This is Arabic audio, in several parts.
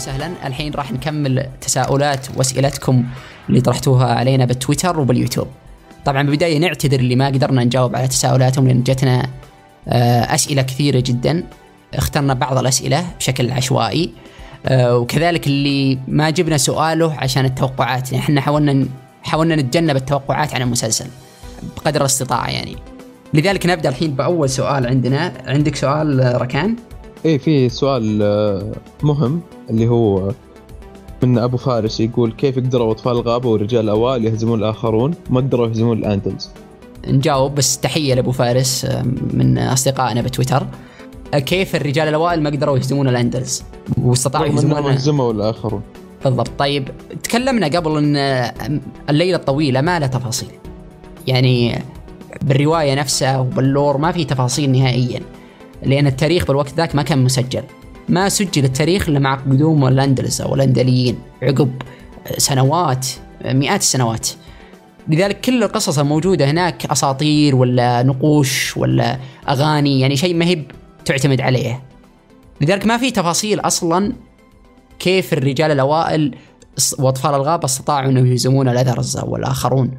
وسهلا. الحين راح نكمل تساؤلات واسئلتكم اللي طرحتوها علينا بالتويتر وباليوتيوب. طبعا بالبدايه نعتذر اللي ما قدرنا نجاوب على تساؤلاتهم لان جتنا اسئله كثيره جدا، اخترنا بعض الاسئله بشكل عشوائي، وكذلك اللي ما جبنا سؤاله عشان التوقعات، يعني احنا حاولنا نتجنب التوقعات عن المسلسل بقدر الاستطاعه يعني. لذلك نبدا الحين باول سؤال عندنا. عندك سؤال ركان؟ ايه، في سؤال مهم اللي هو من ابو فارس، يقول كيف قدروا اطفال الغابه والرجال الاوائل يهزمون الاخرون ما قدروا يهزمون الاندلز؟ نجاوب، بس تحيه لابو فارس من اصدقائنا بتويتر. كيف الرجال الاوائل ما قدروا يهزمون الاندلز واستطاعوا يهزموا الاخرون؟ بالضبط. طيب تكلمنا قبل ان الليله الطويله ما لها تفاصيل، يعني بالروايه نفسها وباللور ما في تفاصيل نهائيا، لأن التاريخ بالوقت ذاك ما كان مسجل، ما سجل التاريخ إلا مع قدوم الأندلس أو الأندليين عقب سنوات، مئات السنوات. لذلك كل القصص الموجودة هناك أساطير ولا نقوش ولا أغاني، يعني شيء ما هي تعتمد عليه. لذلك ما في تفاصيل أصلا كيف الرجال الأوائل وأطفال الغابة استطاعوا أنه يهزمون الأندلس والآخرون.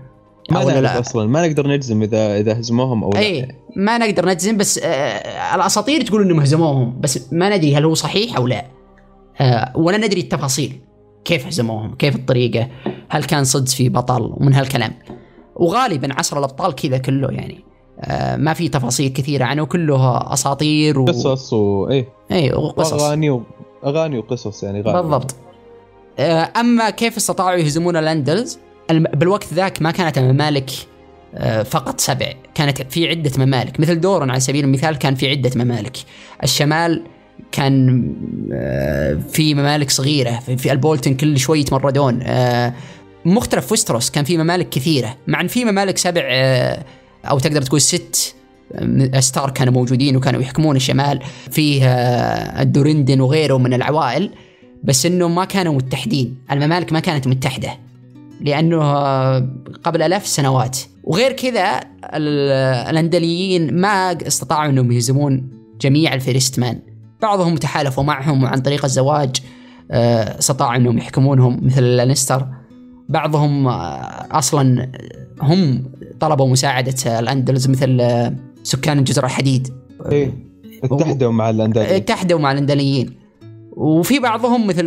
ما اصلا ما نقدر نجزم اذا هزموهم او لا، ما نقدر نجزم، بس الاساطير تقول انهم هزموهم، بس ما ندري هل هو صحيح او لا، ولا ندري التفاصيل كيف هزموهم، كيف الطريقه، هل كان صدق في بطل ومن هالكلام. وغالبا عصر الابطال كذا كله يعني ما في تفاصيل كثيره عنه، كلها اساطير وقصص وقصص اغاني وقصص يعني غالبا. بالضبط. اما كيف استطاعوا يهزمون الاندلز، بالوقت ذاك ما كانت الممالك فقط 7، كانت في عدة ممالك، مثل دورن على سبيل المثال كان في عدة ممالك. الشمال كان في ممالك صغيرة، في البولتن كل شوي يتمردون، مختلف فوستروس كان في ممالك كثيرة، مع أن في ممالك 7 أو تقدر تقول 6 ستار كانوا موجودين وكانوا يحكمون الشمال، فيه الدورندن وغيره من العوائل، بس إنه ما كانوا متحدين، الممالك ما كانت متحدة لأنه قبل آلاف السنوات. وغير كذا الأندليين ما استطاعوا أنهم يهزمون جميع الفيرستمان، بعضهم تحالفوا معهم وعن طريق الزواج استطاعوا أنهم يحكمونهم مثل لانستر، بعضهم أصلا هم طلبوا مساعدة الأندلس مثل سكان جزر الحديد، اتحدوا مع الأندليين، وفي بعضهم مثل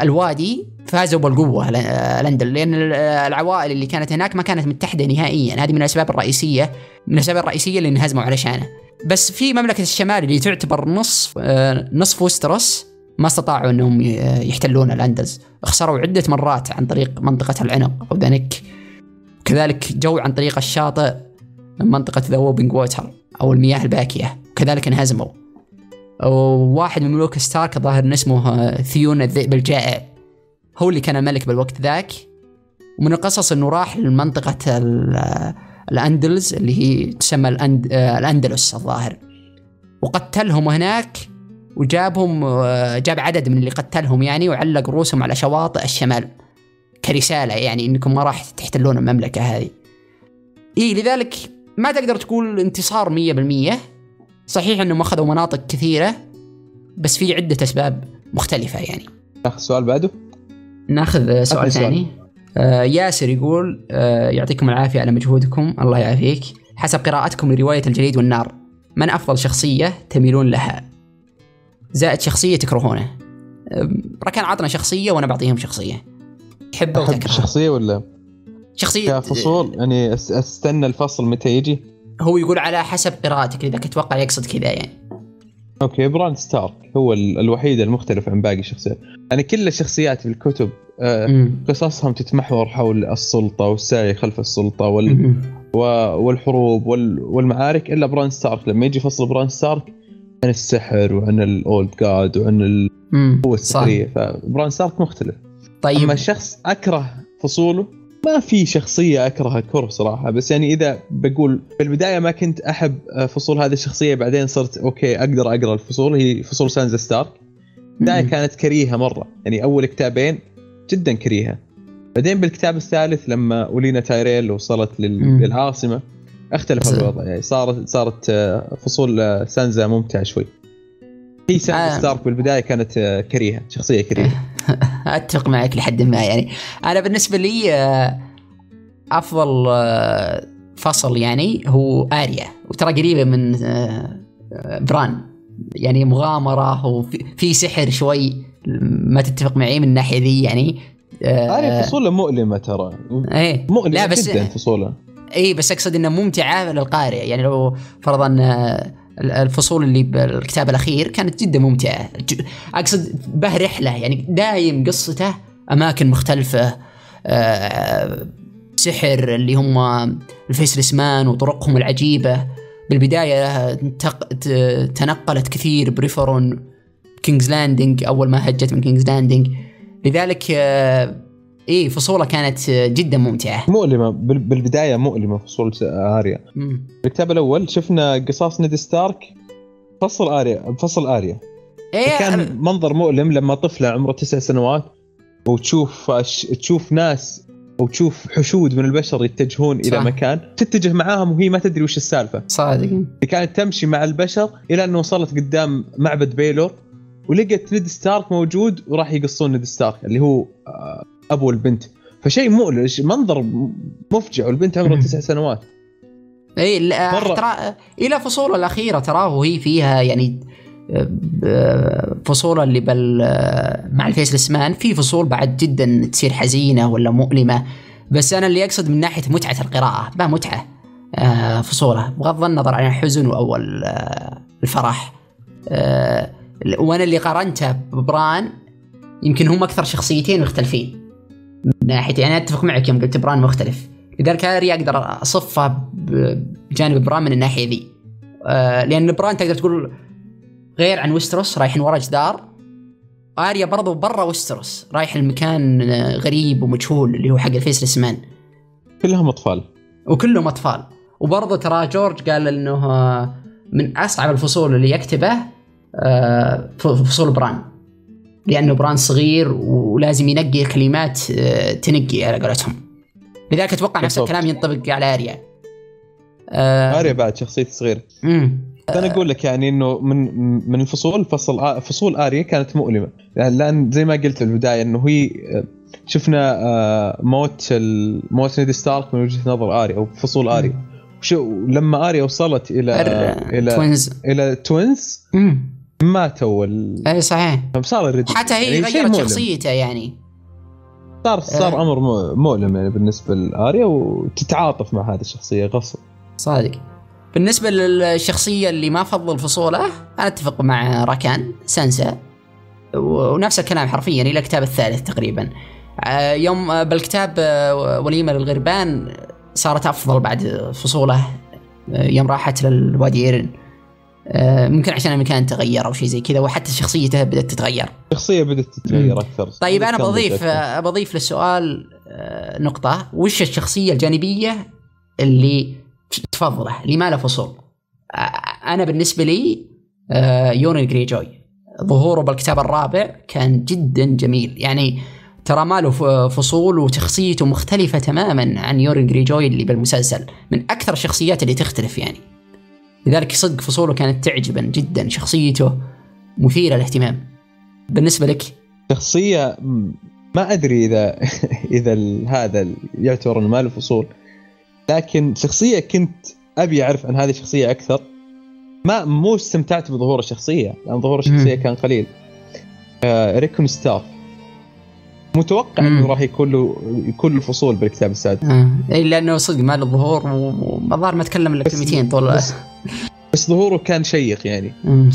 الوادي فازوا بالقوة لندن، لأن العوائل اللي كانت هناك ما كانت متحدة نهائيا. هذه من الأسباب الرئيسية اللي انهزموا علشانها. بس في مملكة الشمال اللي تعتبر نصف وستروس ما استطاعوا أنهم يحتلون الأندلس، خسروا عدة مرات عن طريق منطقة العنق أو دانك، كذلك جو عن طريق الشاطئ من منطقة ذا ووبينغ ووتر أو المياه الباكية، وكذلك انهزموا. وواحد من ملوك ستارك ظاهر اسمه ثيون الذئب الجائع، هو اللي كان الملك بالوقت ذاك، ومن القصص انه راح لمنطقة الاندلس اللي هي تسمى الاندلس الظاهر، وقتلهم هناك وجابهم، جاب عدد من اللي قتلهم يعني، وعلق رؤوسهم على شواطئ الشمال كرسالة يعني انكم ما راح تحتلون المملكة هذه. لذلك ما تقدر تقول انتصار 100%، صحيح انهم اخذوا مناطق كثيرة بس في عدة اسباب مختلفة يعني. ناخذ سؤال بعده، ناخذ سؤال ثاني. ياسر يقول يعطيكم العافية على مجهودكم. الله يعافيك. حسب قراءتكم لرواية الجليد والنار، من أفضل شخصية تميلون لها زائد شخصية تكرهونه؟ ركان عطنا شخصية وأنا بعطيهم شخصية. تحبه وتكرهه شخصية ولا شخصية كفصول يعني أستنى الفصل متى يجي؟ هو يقول على حسب قراءتك، لذلك أتوقع يقصد كذا يعني. اوكي، بران ستارك هو الوحيد المختلف عن باقي الشخصيات. يعني كل الشخصيات في الكتب قصصهم تتمحور حول السلطه والسعي خلف السلطه والحروب والمعارك، الا بران ستارك لما يجي فصل بران ستارك عن السحر وعن الاولد جاد وعن القوه السحريه، فبران ستارك مختلف. طيب، اما شخص اكره فصوله ما في شخصيه اكرهها كره صراحه، بس يعني اذا بقول بالبدايه ما كنت احب فصول هذه الشخصيه، بعدين صرت اوكي اقدر اقرا الفصول، هي فصول سانزا ستارك. بداية كانت كريهه مره يعني، اول كتابين جدا كريهه، بعدين بالكتاب الثالث لما اولينا تايريل وصلت للعاصمه اختلف الوضع يعني، صارت فصول سانزا ممتعه شوي. هي ساني ستارك بالبداية كانت كريهة، شخصية كريهة. أتفق معك لحد ما. يعني أنا بالنسبة لي أفضل فصل يعني هو آريا، وترى قريبة من بران، يعني مغامرة وفي سحر شوي. ما تتفق معي من الناحية دي يعني. آريا فصولة مؤلمة ترى، مؤلمة جدا فصولة. إيه بس أقصد إنه ممتعة للقارئ، يعني لو فرضا الفصول اللي بالكتاب الأخير كانت جدا ممتعة. أقصد به رحلة يعني، دايم قصته أماكن مختلفة، سحر اللي هم الفيسلسمان وطرقهم العجيبة. بالبداية تنقلت كثير بريفرون، كينجز لاندنج أول ما هجت من كينجز لاندنج، لذلك إيه فصولة كانت جدا ممتعة. مؤلمة بالبداية، مؤلمة فصول آريا. الكتاب الأول شفنا قصاص نيد ستارك فصل آريا، فصل آريا إيه كان منظر مؤلم لما طفلة عمره 9 سنوات وتشوف ناس وتشوف حشود من البشر يتجهون صح. إلى مكان تتجه معاهم وهي ما تدري وش السالفة. صادقين كانت تمشي مع البشر إلى أنه وصلت قدام معبد بيلور ولقت نيد ستارك موجود وراح يقصون نيد ستارك اللي هو أبو البنت. فشيء مؤلش، منظر مفجع، والبنت عمرها 9 سنوات. إيه ترى إلى فصوله الأخيرة تراه هي فيها يعني فصوله اللي مع الفيسلسمان في فصول بعد جدا تصير حزينة ولا مؤلمة، بس أنا اللي أقصد من ناحية متعة القراءة ما متعة فصوله، بغض النظر عن الحزن وأول الفرح. وأنا اللي قارنته ببران، يمكن هم أكثر شخصيتين مختلفين من ناحيتي. أنا أتفق معك يوم قلت بران مختلف، لذلك آريا أقدر أصفه بجانب بران من الناحية ذي، لأن بران تقدر تقول غير عن ويستروس رايحين ورا جدار، آريا برضو برا ويستروس رايح المكان غريب ومجهول اللي هو حق الفيسلسمان. كلهم أطفال وكلهم أطفال. وبرضو ترى جورج قال إنه من أصعب الفصول اللي يكتبه فصول بران، لأنه بران صغير ولازم ينقي كلمات تنقي على قولتهم، لذلك أتوقع نفس الكلام ينطبق على آريا. آريا بعد شخصية صغيرة. أنا أقول لك يعني إنه من الفصول فصول آريا كانت مؤلمة، لأن زي ما قلت في البداية إنه هي شفنا موت نيد ستارك من وجهة نظر آريا أو فصول آريا. شو لما آريا وصلت إلى توينز ماتوا اي صحيح، صار الردم حتى هي يعني غيرت شخصيتها يعني، صار امر مؤلم يعني بالنسبه لاريا، وتتعاطف مع هذه الشخصيه غصب. صادق. بالنسبه للشخصيه اللي ما فضل فصوله انا اتفق مع راكان، سانسا، ونفس الكلام حرفيا الى الكتاب الثالث تقريبا. يوم بالكتاب وليمه للغربان صارت افضل بعد فصوله يوم راحت للوادي ايرن، ممكن عشان المكان تغير أو شيء زي كذا، وحتى شخصيتها بدأت تتغير. الشخصية بدأت تتغير أكثر. طيب أنا بضيف للسؤال نقطة، وش الشخصية الجانبية اللي تفضله اللي ما له فصول؟ أنا بالنسبة لي يورين غريجوي، ظهوره بالكتاب الرابع كان جدا جميل، يعني ترى ما له فصول وشخصيته مختلفة تماما عن يورين غريجوي اللي بالمسلسل، من أكثر الشخصيات اللي تختلف يعني، لذلك صدق فصوله كانت تعجبا جدا، شخصيته مثيرة للاهتمام. بالنسبة لك شخصية ما أدري إذا هذا يعتبر ما له فصول، لكن شخصية كنت أبي أعرف عن هذه الشخصية أكثر، مو استمتعت بظهور الشخصية لأن ظهور الشخصية كان قليل. ريكون ستارك متوقع انه راح يكون له كل الفصول بالكتاب السادس، الا انه صدق ما له ظهور، ومظهر ما تكلم الا كلمتين طول بس ظهوره كان شيق يعني.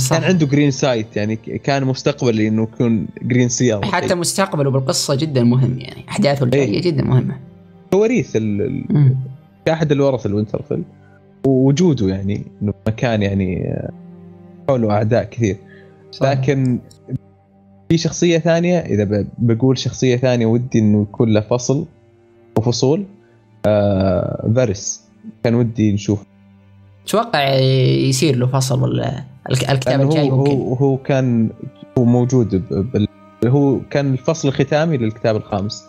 كان عنده جرين سايت يعني، كان مستقبل انه يكون جرين سيار، حتى مستقبله بالقصه جدا مهم يعني، احداثه الجايه جدا مهمه. وريث احد الورث الوينترفيل، ووجوده يعني انه مكان يعني حوله اعداء كثير. لكن في شخصية ثانية، إذا بقول شخصية ثانية ودي إنه يكون له فصل وفصول، فارس كان ودي نشوف. توقع يصير له فصل ولا الكتاب الجاي ممكن؟ هو كان موجود هو كان الفصل الختامي للكتاب الخامس،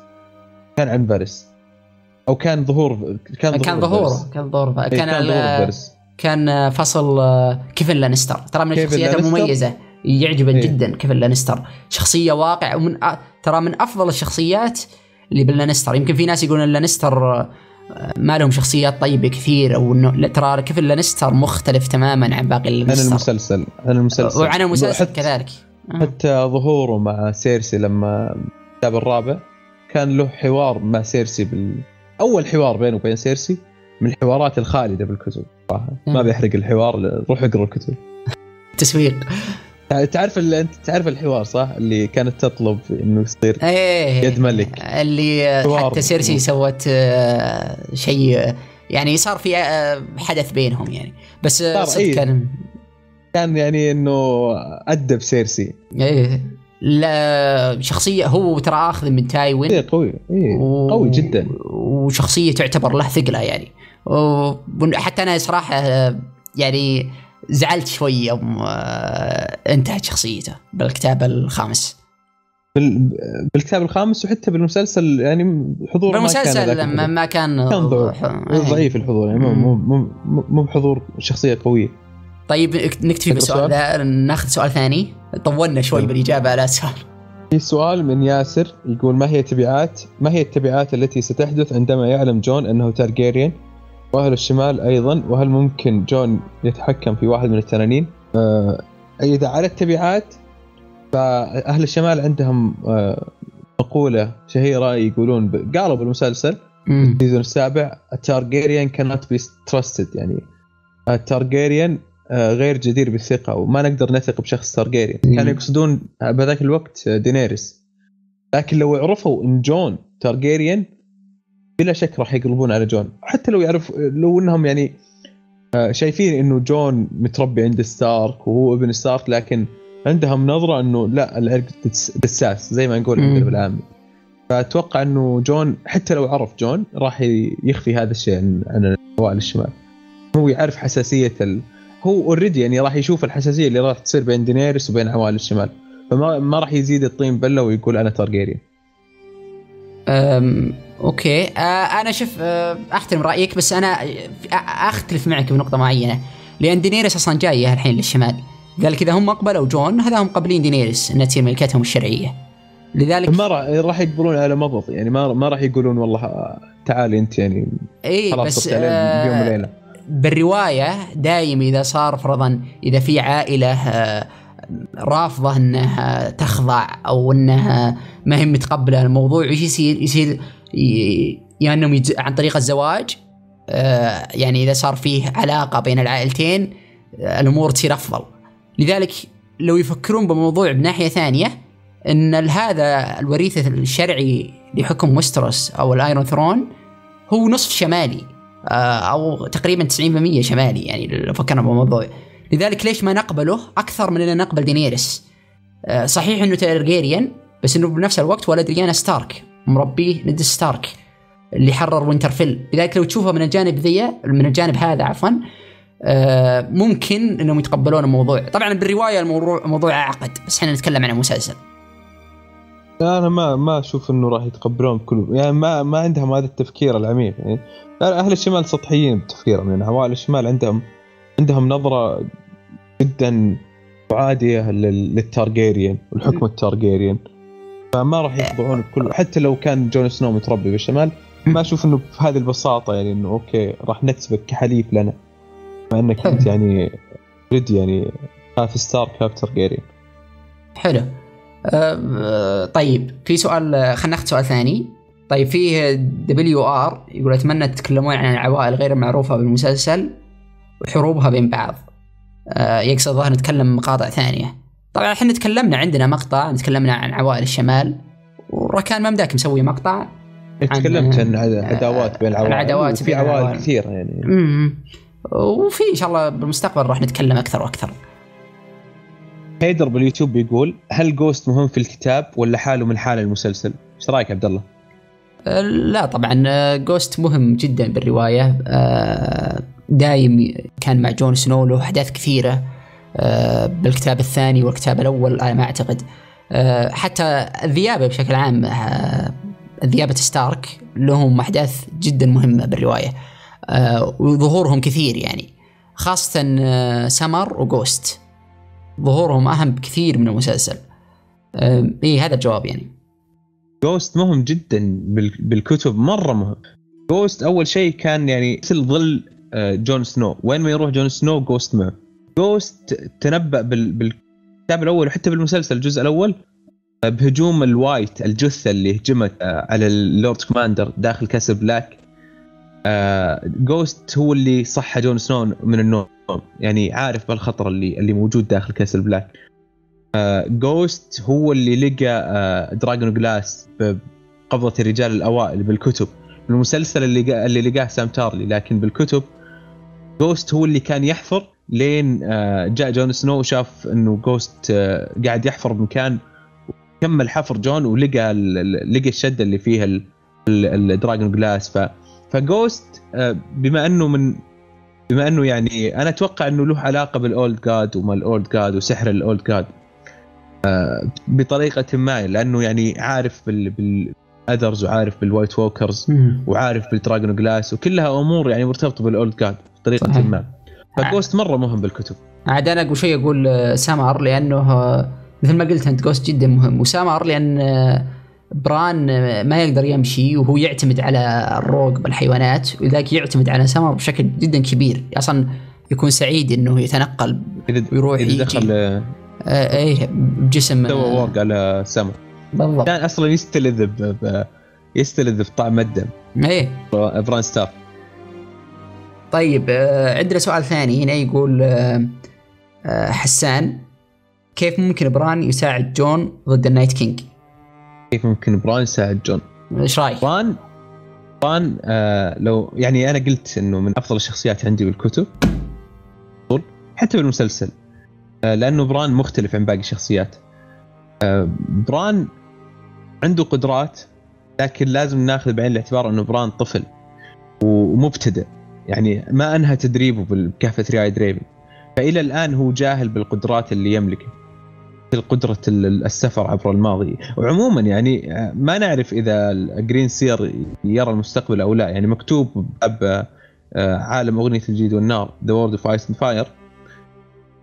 كان عن فارس، أو كان ظهور كان ظهور فارس. كان فصل كيفن لانستر، ترى من الشخصيات المميزة يعجبك جدا كيف اللانستر شخصيه واقع، ومن ترى من افضل الشخصيات اللي باللانستر. يمكن في ناس يقولون اللانستر ما لهم شخصيات طيبه كثير، او انه ترى كيف اللانستر مختلف تماما عن باقي اللانستر عن المسلسل وعن المسلسل كذلك. حتى ظهوره مع سيرسي لما الكتاب الرابع كان له حوار مع سيرسي اول حوار بينه وبين سيرسي من الحوارات الخالده بالكتب صراحه. ما بيحرق الحوار، روح اقرا الكتب. تسويق. تعرف اللي انت تعرف الحوار صح اللي كانت تطلب انه يصير يد ملك، اللي حتى سيرسي سوت شيء يعني صار في حدث بينهم يعني، بس كان يعني انه ادب سيرسي. لا شخصيه هو ترى اخذ من تايوين قوي جدا، وشخصيه تعتبر له ثقله يعني. وحتى انا صراحه يعني زعلت شويه يوم انتهت شخصيته بالكتاب الخامس بالكتاب الخامس، وحتى بالمسلسل يعني حضور بالمسلسل لما ما كان ضعيف الحضور يعني مو بحضور شخصيه قويه. طيب نكتفي بالسؤال ده، ناخذ سؤال ثاني. طولنا شوي بالإجابة على السؤال. في سؤال من ياسر يقول ما هي التبعات التي ستحدث عندما يعلم جون أنه تارجيريان وأهل الشمال أيضا، وهل ممكن جون يتحكم في واحد من التنانين؟ إذا على التبعات فأهل الشمال عندهم مقولة شهيرة يقولون قالوا بالمسلسل السيزون السابع التارجيريان cannot be trusted، يعني التارجيريان غير جدير بالثقة وما نقدر نثق بشخص تارجيريان. كانوا يقصدون بذاك الوقت دينيريس، لكن لو يعرفوا إن جون تارجيريان بلا شك راح يقلبون على جون. حتى لو لو إنهم يعني شايفين إنه جون متربي عند ستارك وهو ابن ستارك، لكن عندهم نظرة إنه لا العرق دساس زي ما نقول بالعامي. فأتوقع إنه جون حتى لو عرف جون راح يخفي هذا الشيء عن أوائل الشمال. هو يعرف حساسية هو اوريدي يعني راح يشوف الحساسية اللي راح تصير بين دينيريس وبين عوائل الشمال، فما راح يزيد الطين بلة ويقول أنا تارجيريان. أوكي أنا شف أحترم رأيك، بس أنا أختلف معك بنقطة معينة، لأن دينيريس أصلا جاية الحين للشمال، لذلك إذا هم قبلوا جون هذا هم قابلين دينيريس أنها تصير ملكتهم الشرعية، لذلك ما راح يقبلون على مضض يعني ما راح يقولون والله تعال أنت يعني خلاص بس بيوم وليلة. بالرواية دايم إذا صار فرضا إذا في عائلة رافضة أنها تخضع أو أنها ما هي متقبلة الموضوع، إيش يصير يعني عن طريق الزواج، يعني إذا صار فيه علاقة بين العائلتين الأمور تصير أفضل. لذلك لو يفكرون بموضوع بناحية ثانية أن هذا الوريث الشرعي لحكم وستروس أو الأيرون ثرون هو نصف شمالي أو تقريبا 90% شمالي يعني لو فكرنا بالموضوع، لذلك ليش ما نقبله أكثر من أن نقبل دينيريس؟ صحيح أنه تارجيريان بس أنه بنفس الوقت ولد ريانا ستارك مربيه نيد ستارك اللي حرر وينترفيل، لذلك لو تشوفها من الجانب هذا عفوا ممكن أنهم يتقبلون الموضوع. طبعا بالرواية الموضوع أعقد، بس احنا نتكلم عن المسلسل. أنا ما أشوف إنه راح يتقبلون بكل يعني ما عندهم هذا التفكير العميق يعني. أهل الشمال سطحيين بتفكيرهم يعني، عوائل الشمال عندهم نظرة جدا عادية للتارجيريان والحكم التارجيريان، فما راح يتبعون بكل. حتى لو كان جون سنو متربي بالشمال ما أشوف إنه بهذه البساطة يعني إنه أوكي راح نكسبك كحليف لنا، مع إنك أنت يعني ريد يعني هاف ستارك هاف تارجيريان. حلو. طيب في سؤال، خلنا ناخذ سؤال ثاني. طيب فيه WR يقول أتمنى تتكلمون عن العوائل غير المعروفة بالمسلسل وحروبها بين بعض. يقصد ظهر نتكلم مقاطع ثانية. طبعا احنا تكلمنا عندنا مقطع تكلمنا عن عوائل الشمال، وركان ممداك مسوي مقطع تكلمت عن عداوات بين العوائل، في عوائل كثير يعني وفي إن شاء الله بالمستقبل راح نتكلم أكثر وأكثر. هيدر باليوتيوب بيقول هل جوست مهم في الكتاب ولا حاله من حال المسلسل؟ ايش رايك عبد الله؟ لا طبعا جوست مهم جدا بالروايه، دايم كان مع جون سنو، له احداث كثيره بالكتاب الثاني والكتاب الاول على ما اعتقد. حتى الذيابه بشكل عام، ذيابه ستارك لهم احداث جدا مهمه بالروايه وظهورهم كثير يعني، خاصه سمر وجوست. ظهورهم أهم بكثير من المسلسل. إيه هذا الجواب يعني. جوست مهم جدا بالكتب، مرة مهم. جوست أول شيء كان يعني مثل ظل جون سنو، وين ما يروح جون سنو جوست معه. جوست تنبأ بالكتاب الأول وحتى بالمسلسل الجزء الأول بهجوم الوايت، الجثة اللي هجمت على اللورد كوماندر داخل كاسل بلاك. جوست هو اللي صحى جون سنو من النوم، يعني عارف بالخطر اللي موجود داخل كاسل بلاك. جوست هو اللي لقى دراجون جلاس بقبضة الرجال الأوائل بالكتب. المسلسل اللي لقاه سام تارلي، لكن بالكتب جوست هو اللي كان يحفر لين جاء جون سنو وشاف انه جوست قاعد يحفر بمكان، كمل حفر جون ولقى الشدة اللي فيها الدراجون جلاس. فجوست بما انه يعني انا اتوقع انه له علاقه بالاولد جاد وما الاولد جاد وسحر الاولد جاد بطريقه ما، لانه يعني عارف بالأذرز وعارف بالوايت ووكرز وعارف بالدراجون جلاس، وكلها امور يعني مرتبطه بالاولد جاد بطريقه صحيح. ما فجوست مره مهم بالكتب. عاد انا اقول شيء، اقول سامر، لانه مثل ما قلت انت جوست جدا مهم، وسامر لان بران ما يقدر يمشي وهو يعتمد على الروق بالحيوانات، ولذلك يعتمد على سامر بشكل جدا كبير. اصلا يكون سعيد انه يتنقل ويروح يدخل ايه بجسم سوى ورق على سامر بالضبط، كان اصلا يستلذ بطعم الدم ايه بران ستار. طيب عندنا سؤال ثاني هنا يقول حسان، كيف ممكن بران يساعد جون ضد النايت كينج؟ كيف ممكن بران يساعد جون؟ ايش رايك؟ بران لو يعني انا قلت انه من افضل الشخصيات عندي بالكتب حتى بالمسلسل، لانه بران مختلف عن باقي الشخصيات. بران عنده قدرات، لكن لازم ناخذ بعين الاعتبار انه بران طفل ومبتدئ، يعني ما انهى تدريبه بكافه رياي دريبن، فإلى الآن هو جاهل بالقدرات اللي يملكها، القدرة السفر عبر الماضي. وعموما يعني ما نعرف إذا الجرين سير يرى المستقبل أو لا، يعني مكتوب باب عالم أغنية الجيد والنار The World of Ice and Fire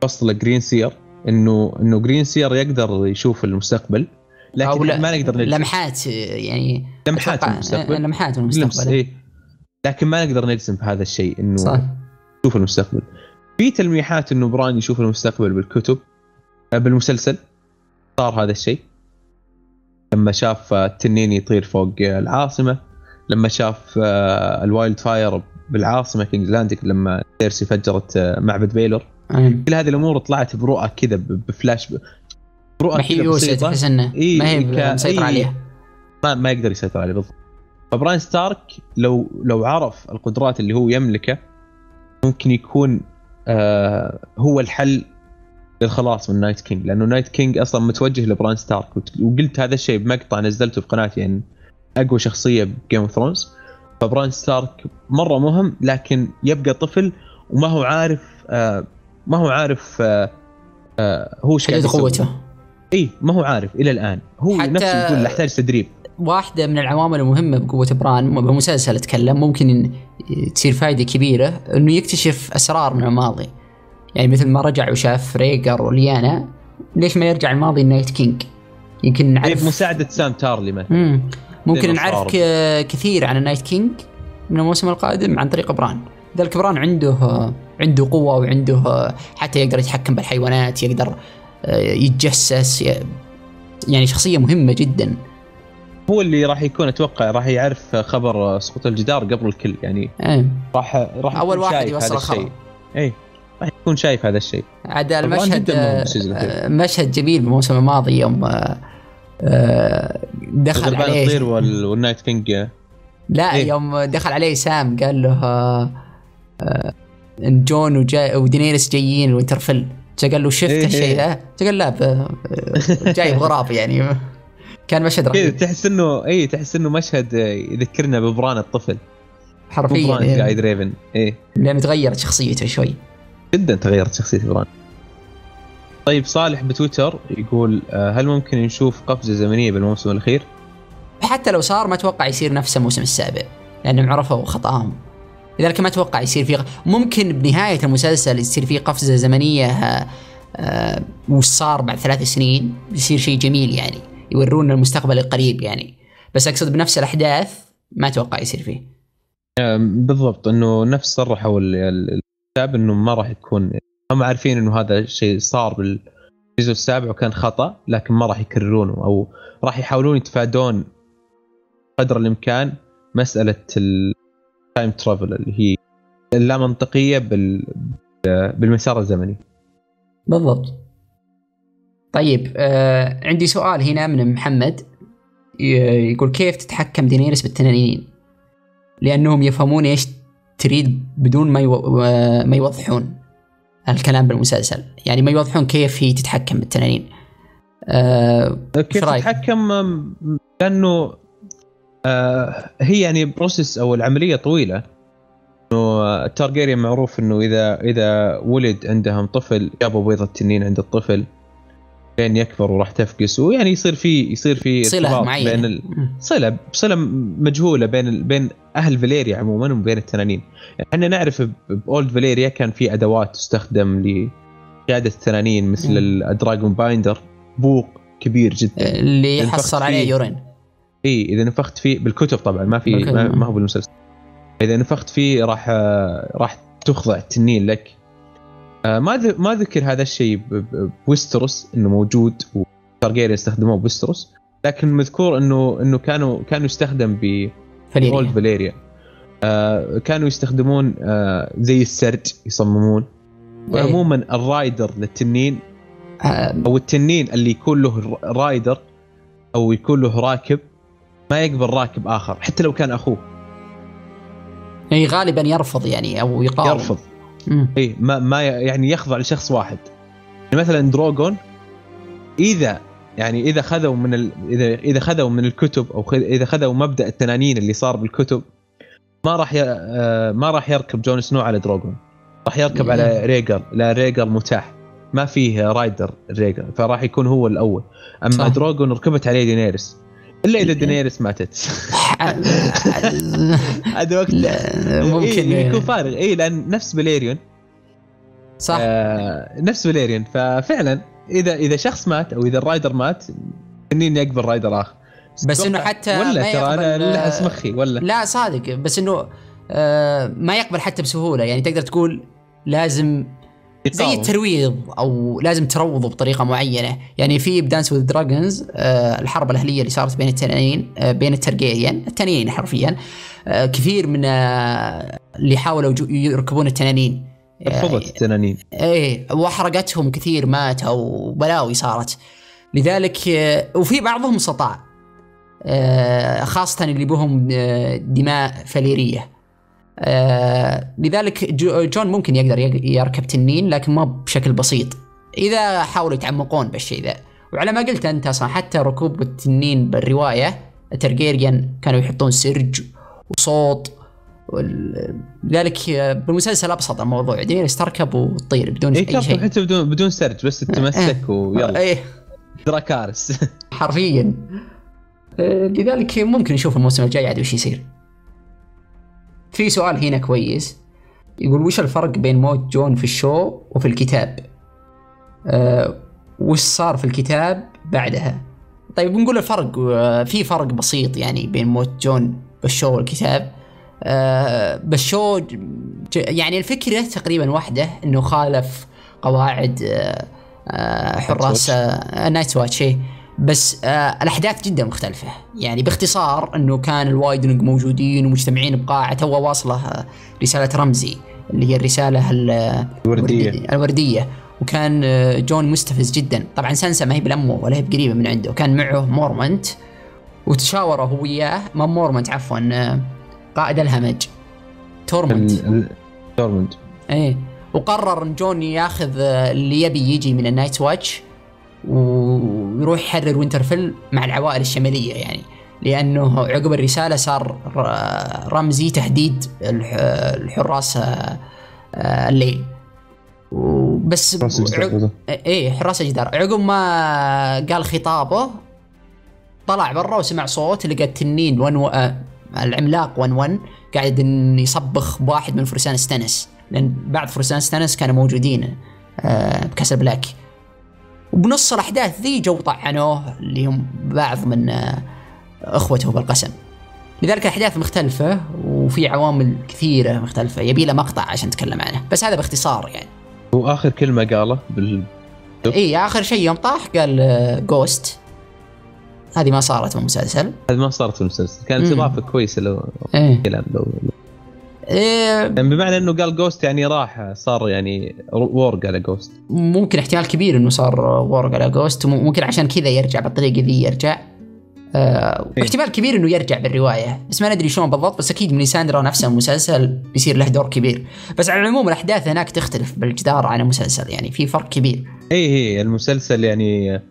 فصل جرين سير إنه جرين سير يقدر يشوف المستقبل، لكن ما نقدر نجزم. لمحات يعني لمحات المستقبل. لكن ما نقدر نجزم بهذا الشيء إنه يشوف المستقبل. في تلميحات انه بران يشوف المستقبل بالكتب، بالمسلسل صار هذا الشيء لما شاف التنين يطير فوق العاصمه، لما شاف الوايلد فاير بالعاصمه كينج لاندك، لما سيرسي فجرت معبد بيلور. كل هذه الامور طلعت برؤى كذا بفلاش، برؤى كذا بسيطه بس انه ما هي مسيطر عليها، ما يقدر يسيطر عليها بالضبط. فبران ستارك لو عرف القدرات اللي هو يملكها ممكن يكون هو الحل للخلاص من نايت كينج، لأنه نايت كينج أصلاً متوجه لبران ستارك. وقلت هذا الشيء بمقطع نزلته في قناتي، يعني أقوى شخصية بجيم اوف ثرونز. فبران ستارك مرة مهم، لكن يبقى طفل وما هو عارف هو شكل قوته. إيه ما هو عارف إلى الآن، هو نفسه يقول يحتاج تدريب. واحدة من العوامل المهمة بقوة بران بمسلسل أتكلم، ممكن إن تصير فائدة كبيرة إنه يكتشف أسرار من الماضي، يعني مثل ما رجع وشاف ريجر وليانا، ليش ما يرجع الماضي النايت كينج؟ يمكن نعرف بمساعدة سام تارلي مثلا، ممكن نعرف كثير عن النايت كينج من الموسم القادم عن طريق بران. ذلك بران عنده قوة، وعنده حتى يقدر يتحكم بالحيوانات، يقدر يتجسس، يعني شخصية مهمة جدا. هو اللي راح يكون، اتوقع راح يعرف خبر سقوط الجدار قبل الكل، يعني راح اول واحد يوصل الخبر. اي راح يكون شايف هذا الشيء. عاد مشهد جميل بالموسم الماضي يوم دخل عليه الطير والنايت كينج، لا إيه؟ يوم دخل عليه سام قال له ان جون ودينيريس جايين وينترفل، قال له شفت الشيء ذا؟ قال لا جاي غراب يعني. كان مشهد رهيب، تحس انه مشهد يذكرنا ببران الطفل حرفيا، بران قاعد ريفن لأنه تغيرت شخصيته شوي جدا، تغيرت شخصية بران. طيب صالح بتويتر يقول هل ممكن نشوف قفزة زمنية بالموسم الأخير؟ حتى لو صار ما اتوقع يصير نفس الموسم السابق، لأنهم عرفوا خطأهم، لذلك ما اتوقع يصير في ممكن بنهاية المسلسل يصير في قفزة زمنية وش صار بعد 3 سنين بيصير شيء جميل يعني، يورونا المستقبل القريب يعني، بس اقصد بنفس الاحداث ما اتوقع يصير فيه. بالضبط، انه نفس صرحوا الكتاب انه ما راح يكون، هم عارفين انه هذا الشيء صار بالجزء السابع وكان خطا، لكن ما راح يكررونه او راح يحاولون يتفادون قدر الامكان مساله التايم ترافل اللي هي اللا منطقيه بالمسار الزمني. بالضبط. طيب عندي سؤال هنا من محمد يقول كيف تتحكم دينيرس بالتنانين؟ لأنهم يفهمون إيش تريد بدون ما يوضحون الكلام بالمسلسل، يعني ما يوضحون كيف هي تتحكم بالتنانين. كيف تتحكم؟ لأنه هي يعني بروسس أو العملية طويلة. إنه تارجيريان معروف إنه إذا ولد عندهم طفل جابوا بيضة التنين عند الطفل لين يكبر وراح تفقس، ويعني يصير في صلة معينة بين صلة مجهولة بين أهل فاليريا عموما وبين التنانين. احنا نعرف بأولد فاليريا كان في أدوات تستخدم لقيادة التنانين مثل الدراغون بايندر، بوق كبير جدا اللي يحصل عليه يورين. إيه إذا نفخت فيه بالكتب طبعا، ما في ما هو بالمسلسل. إذا نفخت فيه راح تخضع التنين لك. ما ذكر هذا الشيء بويستروس انه موجود وتارجيريان استخدموه بويستروس، لكن مذكور انه كانوا يستخدم بأولد فاليريا. كانوا يستخدمون زي السرج يصممون. وعموما الرايدر للتنين او التنين اللي يكون له رايدر او يكون له راكب ما يقبل راكب اخر حتى لو كان اخوه. يعني غالبا يرفض يعني او يقاوم. يرفض. اي ما يعني يخضع لشخص واحد. يعني مثلا دراغون اذا خذوا من اذا خذوا من الكتب او اذا خذوا مبدا التنانين اللي صار بالكتب، ما راح يركب جون سنو على دراغون، راح يركب على ريجر. لا ريجر متاح، ما فيه رايدر ريجر، فراح يكون هو الاول. اما دراغون ركبت عليه دينيرس الا اذا دينيرس ماتت. هذا وقت ممكن يكون فارغ. اي لان نفس فاليريون صح، نفس فاليريون. ففعلا اذا شخص مات او اذا الرايدر مات التنين يقبل رايدر اخر، بس انه حتى ولا ترى انا اسمخي ولا لا صادق، بس انه ما يقبل حتى بسهوله. يعني تقدر تقول لازم زي الترويض او لازم تروضه بطريقه معينه. يعني في بدانس وذ دراجونز الحرب الاهليه اللي صارت بين التنانين، بين التارجيريان التنانين حرفيا، كثير من اللي حاولوا يركبون التنانين رفضت التنانين، اي واحرقتهم كثير، مات او بلاوي صارت لذلك. وفي بعضهم استطاع، خاصه اللي بهم دماء فاليريه. لذلك جون ممكن يقدر يركب تنين، لكن ما بشكل بسيط إذا حاولوا يتعمقون بالشيء ذا. وعلى ما قلت أنت صح، حتى ركوب التنين بالرواية التارجيريان كانوا يحطون سرج وصوت، لذلك بالمسلسل أبسط الموضوع، دينيرس تركب وتطير بدون أي شيء، حتى بدون سرج، بس تتمسك ويلا دراكارس حرفيا. لذلك ممكن نشوف الموسم الجاي عاد وش يصير. في سؤال هنا كويس يقول وش الفرق بين موت جون في الشو وفي الكتاب؟ وش صار في الكتاب بعدها؟ طيب بنقول الفرق، في فرق بسيط يعني بين موت جون بالشو والكتاب. بالشو يعني الفكرة تقريبا واحدة، انه خالف قواعد حراس نايت واتش، بس الأحداث جدا مختلفة. يعني باختصار أنه كان الوايدنج موجودين ومجتمعين بقاعة، هو واصله رسالة رمزي اللي هي الرسالة الوردية، وكان جون مستفز جدا. طبعا سانسا ما هي بالأمه ولا هي بقريبة من عنده، وكان معه مورمنت، وتشاوره هو وياه مورمنت عفوا قائد الهمج تورمنت. ايه، وقرر أن جون ياخذ اللي يبي يجي من النايت واتش ويروح يحرر وينترفيل مع العوائل الشمالية، يعني لأنه عقب الرسالة صار رمزي تهديد الحراس الليل وبس. ايه حراس الجدار. عقب ما قال خطابه طلع برا وسمع صوت، لقى التنين العملاق 1-1 قاعد يصبخ بواحد من فرسان ستانس، لأن بعض فرسان ستانس كانوا موجودين بكاسل بلاك. وبنص الاحداث ذي جو طعنوه اللي هم بعض من اخوته بالقسم. لذلك الاحداث مختلفه وفي عوامل كثيره مختلفه، يبي له مقطع عشان نتكلم عنه، بس هذا باختصار يعني. واخر كلمه قاله اي اخر شيء يوم طاح قال جوست. هذه ما صارت في المسلسل، هذه ما صارت في المسلسل، كانت اضافه كويسه لو إيه. كلام لو يعني بمعنى انه قال جوست يعني راح صار يعني وورق على جوست، ممكن احتمال كبير انه صار وورق على جوست، ممكن عشان كذا يرجع بالطريقه ذي يرجع احتمال كبير انه يرجع بالروايه، بس ما ندري شلون بالضبط، بس اكيد من ساندرا نفسه المسلسل بيصير له دور كبير. بس على العموم الاحداث هناك تختلف بالجدار عن المسلسل، يعني في فرق كبير. اي المسلسل يعني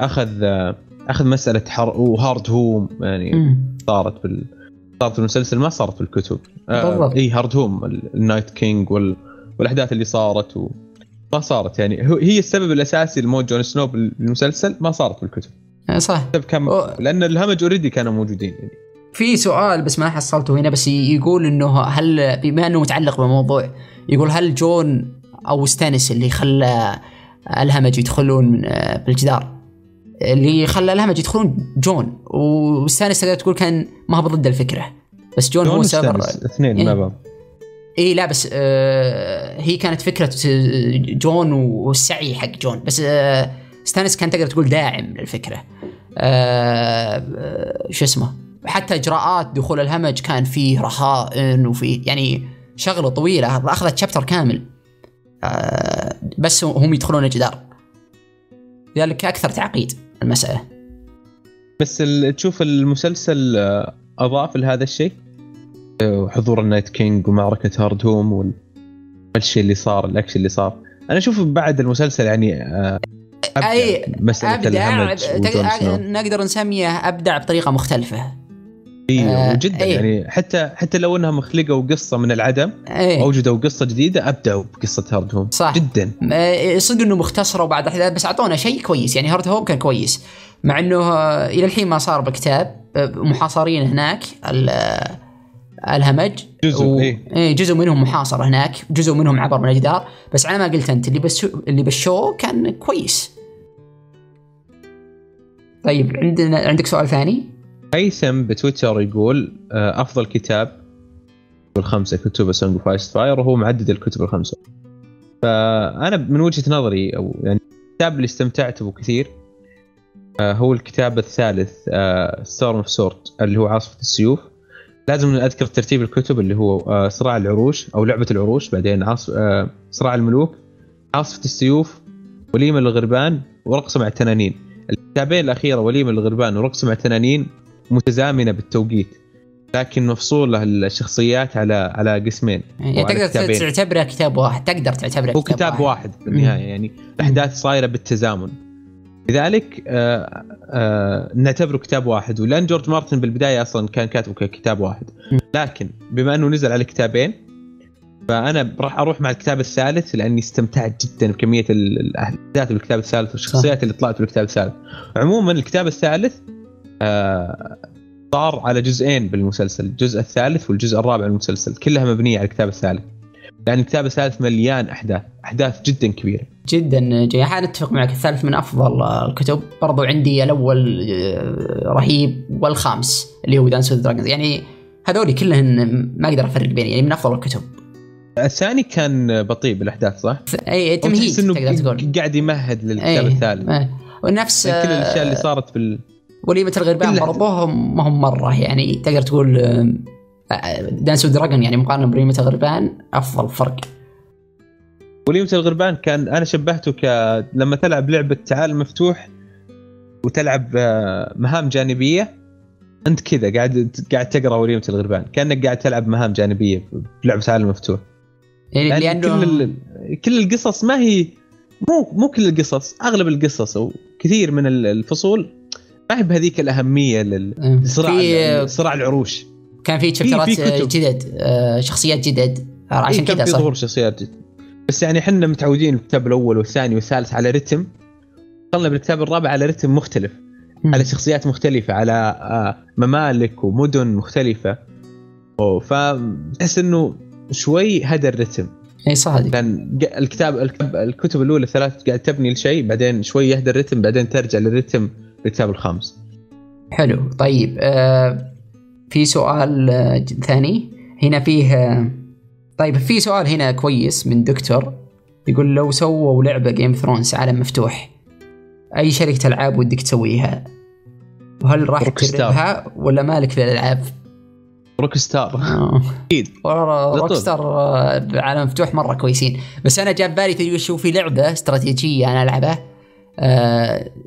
اخذ مساله هارد هوم يعني صارت صارت المسلسل ما صارت في الكتب. اي هارد هوم النايت كينج والاحداث اللي صارت ما صارت، يعني هي السبب الاساسي لموت جون سنو بالمسلسل ما صارت في الكتب. صح، لان الهمج اوريدي كانوا موجودين يعني. في سؤال بس ما حصلته هنا، بس يقول انه هل بما انه متعلق بالموضوع، يقول هل جون او ستانس اللي خلى الهمج يدخلون بالجدار، اللي خلى الهمج يدخلون جون وستانس، تقدر تقول كان ما هو ضد الفكره، بس جون هو سبب اثنين يعني. ما بعض اي لا بس هي كانت فكره جون والسعي حق جون، بس ستانس كان تقدر تقول داعم للفكره. شو اسمه، حتى اجراءات دخول الهمج كان فيه رهائن وفي يعني شغله طويله اخذت شابتر كامل بس هم يدخلون الجدار، لذلك اكثر تعقيد المساله. بس تشوف المسلسل اضاف لهذا الشيء، حضور النايت كينج ومعركه هارد هوم والشيء اللي صار، الاكشن اللي صار. انا اشوف بعد المسلسل يعني أبدع نقدر نسميه أبدع بطريقة مختلفة. إيه جدا أيه. يعني حتى لو أنها مخلقة وقصة من العدم أيه. أوجدوا قصة جديدة، أبدعوا بقصة هارد هوم جدا. صدق أنه مختصرة وبعد أحداث، بس أعطونا شيء كويس يعني. هارد هوم كان كويس مع أنه إلى الحين ما صار بكتاب، محاصرين هناك الهمج جزء إيه جزء منهم محاصر هناك، جزء منهم عبر من الجدار. بس على ما قلت أنت اللي بالشو كان كويس. طيب عندك سؤال ثاني؟ هيثم بتويتر يقول أفضل كتاب الخمسة كتب سونج أوف آيس فاير، وهو معدد الكتب الخمسة. فأنا من وجهة نظري أو يعني الكتاب اللي استمتعت به كثير هو الكتاب الثالث ستورم أوف سورد اللي هو عاصفة السيوف. لازم أذكر ترتيب الكتب اللي هو صراع العروش أو لعبة العروش، بعدين صراع الملوك، عاصفة السيوف، وليمة الغربان، ورقصة مع التنانين. الكتابين الأخيرة وليمة الغربان ورقصة مع التنانين متزامنة بالتوقيت، لكن مفصولة الشخصيات على قسمين. يعني تقدر تعتبره كتاب واحد، تقدر تعتبره هو كتاب واحد بالنهاية يعني. الأحداث صايرة بالتزامن، لذلك نعتبره كتاب واحد. ولأن جورج مارتن بالبداية أصلا كان كاتبه ككتاب واحد، لكن بما أنه نزل على كتابين فأنا راح أروح مع الكتاب الثالث، لأني استمتعت جدا بكمية الأحداث بالكتاب الثالث والشخصيات اللي طلعت بالكتاب الثالث. عموما الكتاب الثالث صار على جزئين بالمسلسل، الجزء الثالث والجزء الرابع المسلسل، كلها مبنية على الكتاب الثالث، لأن الكتاب الثالث مليان أحداث جدا كبيرة جدا. جيحان اتفق معك، الثالث من أفضل الكتب. برضو عندي الأول رهيب، والخامس اللي هو دانس وذ دراجونز، يعني هذولي كلهن ما أقدر أفرق بينهم، يعني من أفضل الكتب. الثاني كان بطيء بالأحداث صح؟ أي تمهيد تقدر تقول، قاعد يمهد للكتاب الثالث. ونفس كل الأشياء اللي صارت وليمة الغربان برضو ما هم مرة، يعني تقدر تقول دانس وذ دراجون يعني مقارنة بوليمة الغربان أفضل فرق. وليمة الغربان كان أنا شبهته لما تلعب لعبة تعال مفتوح وتلعب مهام جانبية، أنت كذا قاعد تقرأ وليمة الغربان، كأنك قاعد تلعب مهام جانبية بلعبة تعال مفتوح. يعني كل القصص ما هي مو كل القصص، أغلب القصص أو كثير من الفصول ما هي بهذيك الأهمية لصراع العروش. كان في شابترات جدد، شخصيات جدد، عشان كذا في ظهور شخصيات جدد. بس يعني احنا متعودين بالكتاب الأول والثاني والثالث على رتم، وصلنا بالكتاب الرابع على رتم مختلف، على شخصيات مختلفة، على ممالك ومدن مختلفة، فتحس انه شوي هدى الرتم. اي صادق. لان الكتب الاولى ثلاث قاعد تبني لشيء، بعدين شوي يهدى الرتم، بعدين ترجع للرتم بالكتاب الخامس. حلو. طيب في سؤال ثاني هنا فيه. طيب في سؤال هنا كويس من دكتور يقول لو سووا لعبة جيم ثرونز عالم مفتوح، أي شركة ألعاب ودك تسويها؟ وهل راح تجربها ولا مالك في الألعاب؟ روكستار أكيد. روكستار عالم مفتوح مرة كويسين، بس أنا جاب بالي تجي أشوف في لعبة استراتيجية أنا ألعبها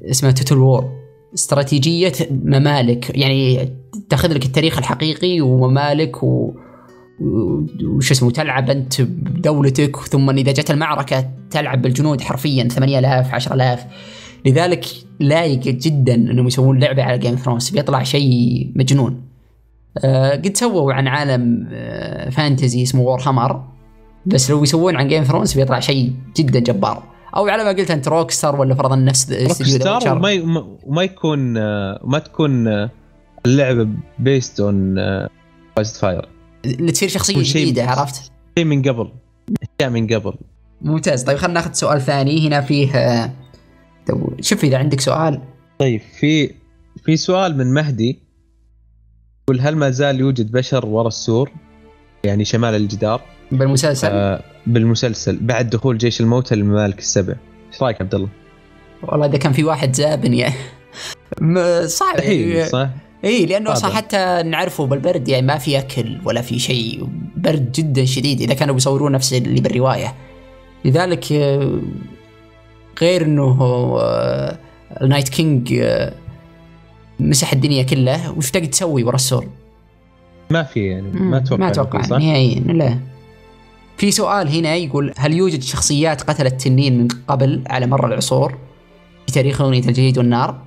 اسمها توتال وور، استراتيجية ممالك، يعني تأخذ لك التاريخ الحقيقي وممالك وش اسمه، تلعب أنت بدولتك، ثم إذا جت المعركة تلعب بالجنود حرفيا 8000 10000. لذلك لايق جدا أنهم يسوون لعبة على جيم ثرونز، بيطلع شيء مجنون. قد سووا عن عالم فانتزي اسمه وورهامر، بس لو يسوون عن جيم ثرونز بيطلع شيء جدا جبار. أو على ما قلت أنت روكستار، ولا فرضا نفس استوديو روكستار، وما يكون ما تكون اللعبة بيست اون فاست فاير، اللي تصير شخصية جديدة، عرفت؟ شيء من قبل، شيء من قبل. ممتاز. طيب خلنا ناخذ سؤال ثاني هنا فيه. شوف إذا عندك سؤال. طيب في سؤال من مهدي يقول هل ما زال يوجد بشر وراء السور، يعني شمال الجدار، بالمسلسل؟ بالمسلسل بعد دخول جيش الموتى للممالك السبع. ايش رايك عبد الله؟ والله إذا كان في واحد زابن يعني صعب. صح. اي لانه صح، حتى نعرفه بالبرد، يعني ما في اكل ولا في شيء، برد جدا شديد اذا كانوا بيصورون نفس اللي بالروايه. لذلك غير انه النايت كينج مسح الدنيا كلها، وش تقدر تسوي ورا السور؟ ما في يعني، ما اتوقع نهائيا. لا. في سؤال هنا يقول هل يوجد شخصيات قتلت تنين من قبل على مر العصور في تاريخ أغنية الجليد والنار؟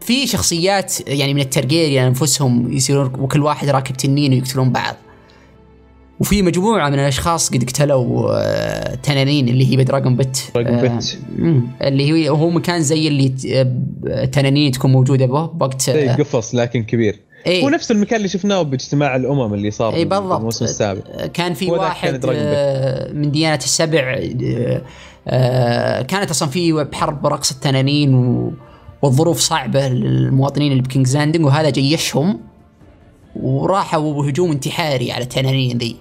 في شخصيات يعني من الترجيريان أنفسهم يصيرون وكل واحد راكب تنين ويقتلون بعض، وفي مجموعة من الأشخاص قد قتلوا تنانين اللي هي بدراغون بيت، اللي هو مكان زي اللي تنانين تكون موجودة به وقت قفص لكن كبير. هو نفس المكان اللي شفناه باجتماع الأمم اللي صار بالموسم السابق. كان في واحد من ديانة السبع كانت أصلا في بحرب رقص التنانين والظروف صعبة للمواطنين اللي بكينغ زاندنج، وهذا جيشهم وراحوا بهجوم انتحاري على التنانين ذي،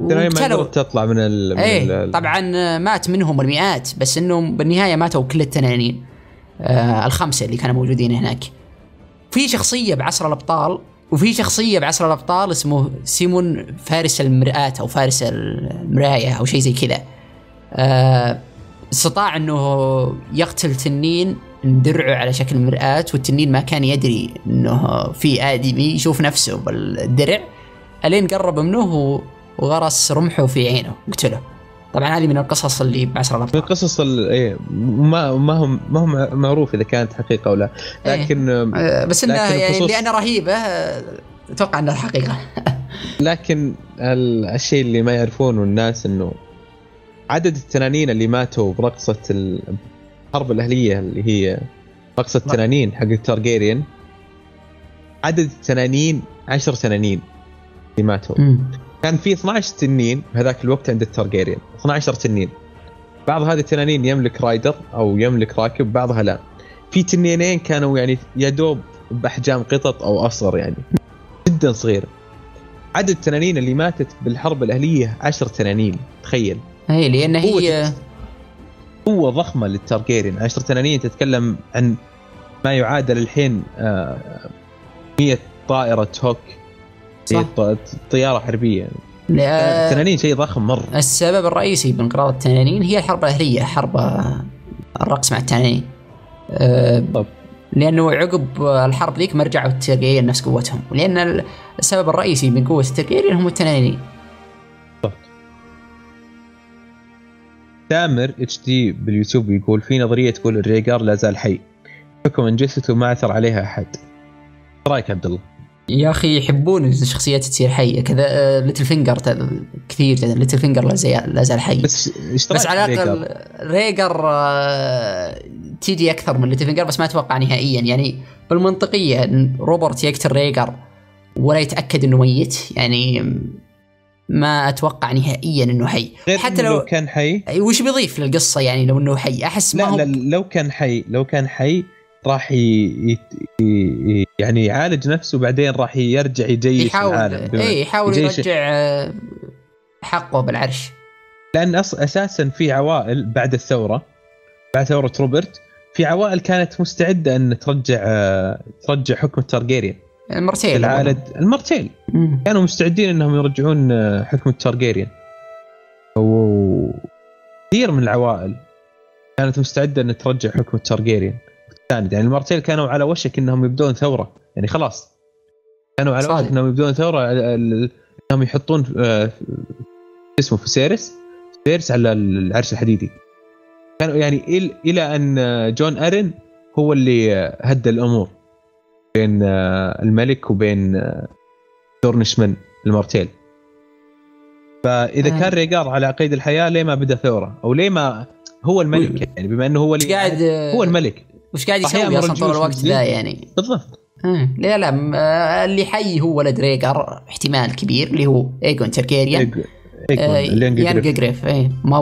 وقتلوا تطلع من طبعا مات منهم المئات، بس انهم بالنهاية ماتوا كل التنانين الخمسة اللي كانوا موجودين هناك. في شخصية بعصر الأبطال، وفي شخصية بعصر الأبطال اسمه سيمون فارس المرآة أو فارس المراية أو شيء زي كذا، استطاع أنه يقتل تنين ندرعه على شكل مرآة، والتنين ما كان يدري أنه في آدمي يشوف نفسه بالدرع، ألين قرب منه وغرس رمحه في عينه وقتله. طبعا هذه من القصص اللي بعصر الأبطال، من القصص اللي ما هم معروف إذا كانت حقيقة ولا، لكن بس إنها يعني لأنها رهيبة أتوقع أنها حقيقة. لكن الشيء اللي ما يعرفونه الناس إنه عدد التنانين اللي ماتوا برقصة الحرب الأهلية اللي هي رقصة التنانين حق التارجيريان، عدد التنانين 10 تنانين اللي ماتوا. كان في 12 تنين بهذاك الوقت عند التارجيريان، 12 تنين. بعض هذه التنانين يملك رايدر او يملك راكب، بعضها لا. في تنينين كانوا يعني يدوب باحجام قطط او اصغر، يعني جدا صغير. عدد التنانين اللي ماتت بالحرب الاهليه 10 تنانين، تخيل. اي لان هي قوه ضخمه للتارجيريان، 10 تنانين تتكلم عن ما يعادل الحين 100 طائره هوك، طيارة حربية. التنانين شيء ضخم مرة. السبب الرئيسي بانقراض التنانين هي الحرب الأهلية، حرب الرقص مع التنانين. طب لأنه عقب الحرب ذيك ما رجعوا الترجيريين نفس قوتهم، لأن السبب الرئيسي من قوة الترجيريين هم التنانين. طب تامر HD باليوتيوب يقول في نظرية تقول الريجار لا زال حي حكم أن جثته ما أثر عليها أحد. رأيك عبد الله؟ يا أخي يحبون الشخصيات تصير حية كذا. ليتل فينجر كثير جدا، ليتل فينجر لا زال حي، بس على الأقل ريجر تيجي أكثر من ليتل فينجر، بس ما أتوقع نهائيا. يعني بالمنطقية روبرت يقتل ريجر ولا يتأكد أنه ميت، يعني ما اتوقع نهائيا انه حي، حتى لو كان حي وش بيضيف للقصه يعني لو انه حي؟ احس ما لا لو كان حي راح يعني يعالج نفسه بعدين راح يرجع يجيش العالم، يحاول يرجع حقه بالعرش، لان اساسا في عوائل بعد ثورة روبرت في عوائل كانت مستعده ان ترجع حكم التارجيريان المرتين كانوا مستعدين انهم يرجعون حكم التارجيريان، وكثير من العوائل كانت مستعده ان ترجع حكم التارجيريان الثاني، يعني المرتين كانوا على وشك انهم يبدون ثوره، يعني خلاص كانوا على وشك انهم يبدون ثوره، انهم يحطون اسمه فيسيرس على العرش الحديدي، كانوا يعني الى ان جون أرين هو اللي هدى الامور بين الملك وبين دورنشمن المارتيل. فاذا كان ريجار على قيد الحياه ليه ما بدا ثوره، او ليه ما هو الملك، يعني بما انه هو اللي قاعد هو الملك وش قاعد يسوي اصلا طول الوقت ذا يعني بالضبط. لا اللي حي هو ولد ريجار احتمال كبير اللي هو ايجون تارجيريان، يانج جريف، ما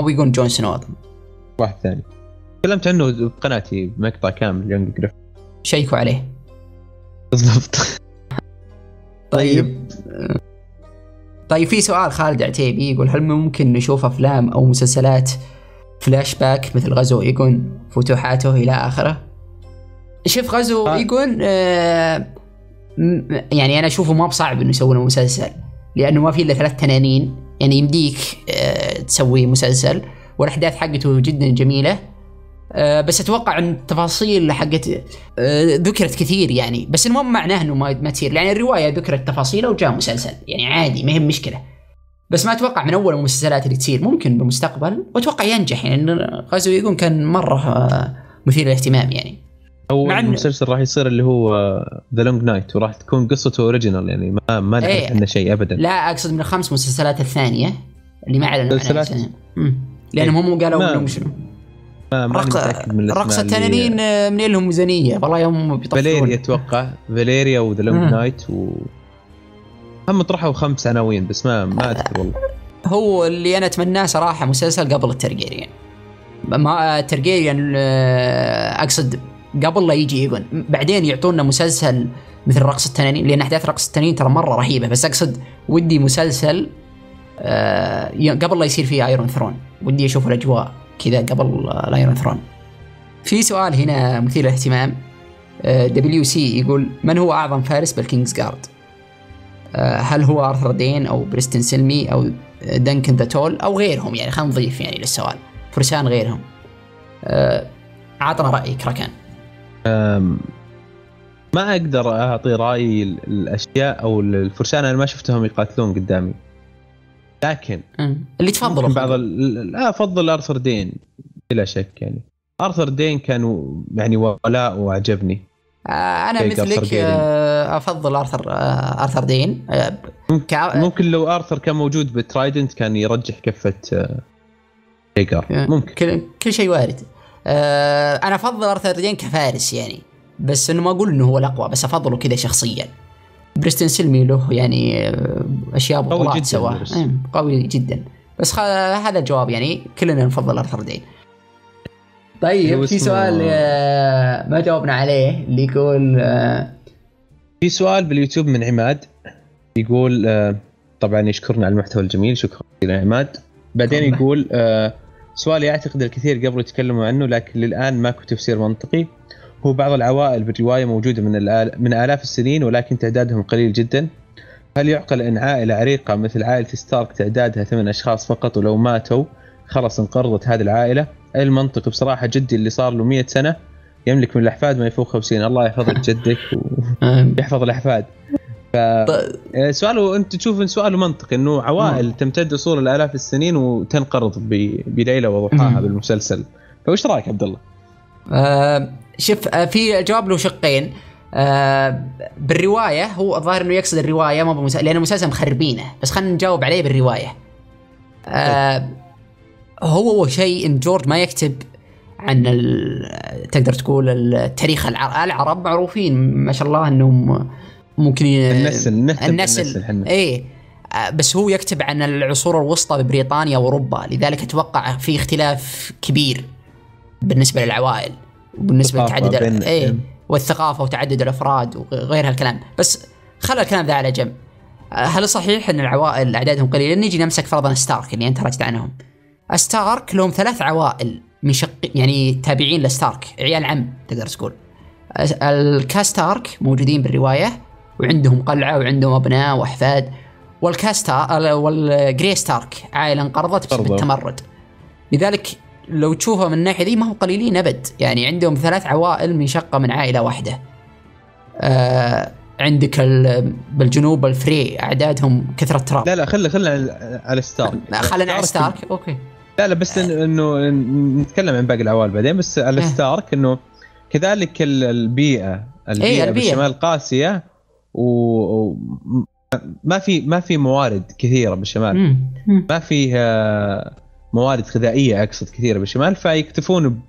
بيجون جون سنو، واحد ثاني تكلمت عنه بقناتي بمقطع كامل يانج جريف، شيكوا عليه بالضبط. طيب في سؤال خالد عتيبي يقول هل ممكن نشوف افلام او مسلسلات فلاش باك مثل غزو ايجون فتوحاته الى اخره؟ شوف غزو ايجون يعني انا اشوفه ما بصعب انه يسوونه مسلسل، لانه ما في الا 3 تنانين، يعني يمديك تسوي مسلسل، والاحداث حقته جدا جميله، بس اتوقع ان التفاصيل حقت ذكرت كثير يعني، بس مو معناه انه ما تصير، يعني الروايه ذكرت تفاصيله وجاء مسلسل يعني عادي ما هي مشكله، بس ما اتوقع من اول المسلسلات اللي تصير، ممكن بالمستقبل واتوقع ينجح، يعني غزو ايجون كان مره مثير للاهتمام يعني. اول المسلسل راح يصير اللي هو ذا لونج نايت، وراح تكون قصته اوريجينال، يعني ما نعرف عنه شيء ابدا. لا اقصد من 5 مسلسلات الثانيه اللي ما اعلنوا عنها، لانهم هم قالوا انه شنو رقصة تنانين منين لهم ميزانيه والله يوم بيطفون. فاليريا اتوقع، فاليريا وذا لونج نايت، هم طرحوا 5 عناوين بس ما اذكر والله. هو اللي انا اتمناه صراحه مسلسل قبل التارجيريان، ما التارجيريان اقصد قبل لا يجي ايجون، بعدين يعطونا مسلسل مثل رقص التنانين، لان احداث رقص التنانين ترى مره رهيبه، بس اقصد ودي مسلسل قبل لا يصير فيه ايرون ثرون، ودي اشوف الاجواء كذا قبل الايرون ثرون. في سؤال هنا مثير للاهتمام دبليو سي يقول من هو اعظم فارس بالكينجز جارد؟ هل هو ارثر دين او بريستن سلمي او دنكن ذا تول او غيرهم؟ يعني خلينا نضيف يعني للسؤال فرسان غيرهم، اعطنا رايك ركان. ما اقدر اعطي رايي الاشياء او الفرسان، انا ما شفتهم يقاتلون قدامي، لكن اللي تفضلوا بعض افضل ارثر دين بلا شك، يعني ارثر دين كانوا يعني ولاء وعجبني. انا مثلك افضل ارثر دين. ممكن لو ارثر كان موجود بترايدنت كان يرجح كفه ريجار، ممكن كل شيء وارد. انا افضل ارثر دين كفارس يعني، بس انه ما اقول انه هو الاقوى، بس افضله كذا شخصيا. بريستن سلمي له يعني اشياء بطولات سواه قوي جدا، بس هذا الجواب يعني كلنا نفضل ارثر دين. طيب في سؤال ما جاوبنا عليه اللي يقول في سؤال باليوتيوب من عماد يقول طبعا يشكرنا على المحتوى الجميل، شكرا يا عماد. بعدين يقول سؤال يعتقد الكثير قبل يتكلموا عنه لكن للآن ماكو تفسير منطقي، هو بعض العوائل بالرواية موجودة من آلاف السنين ولكن تعدادهم قليل جدا، هل يعقل أن عائلة عريقة مثل عائلة ستارك تعدادها 8 أشخاص فقط ولو ماتوا خلص انقرضت هذه العائلة؟ أي المنطق؟ بصراحة جدي اللي صار له 100 سنة يملك من الأحفاد ما يفوق 50. الله يحفظك جدك ويحفظ الأحفاد. سؤاله أنت تشوف إن سؤاله منطقي إنه عوائل تمتد صور الآلاف السنين وتنقرض بليلة وضحاها بالمسلسل، فوش رأيك عبد الله؟ شوف في جواب له شقين. بالرواية هو الظاهر إنه يقصد الرواية ما بمسلسل، لأن المسلسل مخربينه، بس خلينا نجاوب عليه بالرواية. هو شيء إن جورج ما يكتب عن تقدر تقول التاريخ، العرب معروفين ما شاء الله إنهم ممكن النسل ايه بس هو يكتب عن العصور الوسطى ببريطانيا وأوروبا، لذلك أتوقع في اختلاف كبير بالنسبة للعوائل وبالنسبة لتعدد والثقافة وتعدد الأفراد وغير هالكلام. بس خلى الكلام ذا على جنب. هل صحيح أن العوائل أعدادهم قليلة؟ نجي نمسك فرضا ستارك اللي أنت رجعت عنهم. ستارك لهم ثلاث عوائل من شق يعني تابعين لستارك، عيال عم تقدر تقول. الكاستارك موجودين بالرواية وعندهم قلعة وعندهم أبناء وأحفاد، والكاستا والجريستارك عائلة انقرضت بسبب التمرد، لذلك لو تشوفها من الناحية دي ما هم قليلين أبد، يعني عندهم ثلاث عوائل من شقة من عائلة واحدة. عندك بالجنوب الفري أعدادهم كثرة تراب. لا خلنا على ستارك. خلنا على ستارك أوكي. لا بس إنه نتكلم عن باقي العوائل بعدين، بس على ستارك إنه كذلك البيئة بالشمال قاسية و ما في موارد كثيرة بالشمال، ما فيها موارد غذائية أقصد كثيرة بالشمال، فيكتفون